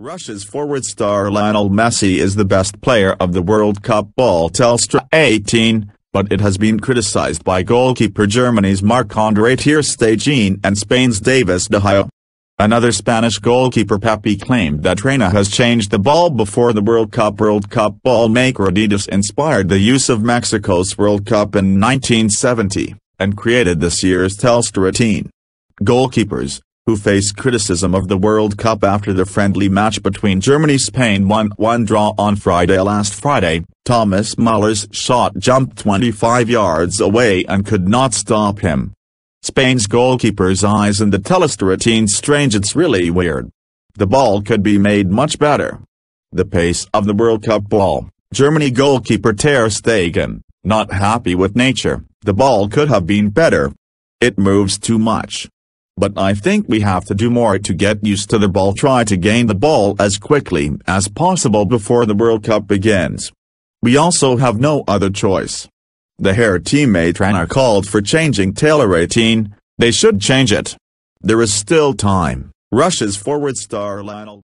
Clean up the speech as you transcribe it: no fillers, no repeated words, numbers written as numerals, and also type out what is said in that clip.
Russia's forward star Lionel Messi is the best player of the World Cup ball Telstra 18, but it has been criticized by goalkeeper Germany's Marc-Andre Ter Stegen and Spain's David de Gea. Another Spanish goalkeeper Pepe claimed that Reina has changed the ball before the World Cup. World Cup ball maker Adidas inspired the use of Mexico's World Cup in 1970, and created this year's Telstra 18. Goalkeepers, who faced criticism of the World Cup after the friendly match between Germany-Spain 1-1 draw on Friday. Last Friday, Thomas Muller's shot jumped 25 yards away and could not stop him. Spain's goalkeeper's eyes in the Telstra 18 strange. It's really weird. The ball could be made much better. The pace of the World Cup ball, Germany goalkeeper Ter Stegen, not happy with nature, the ball could have been better. It moves too much. But I think we have to do more to get used to the ball, try to gain the ball as quickly as possible before the World Cup begins. We also have no other choice. The Hair teammate Reina called for changing Telstra 18, they should change it. There is still time, Russia's forward star Lionel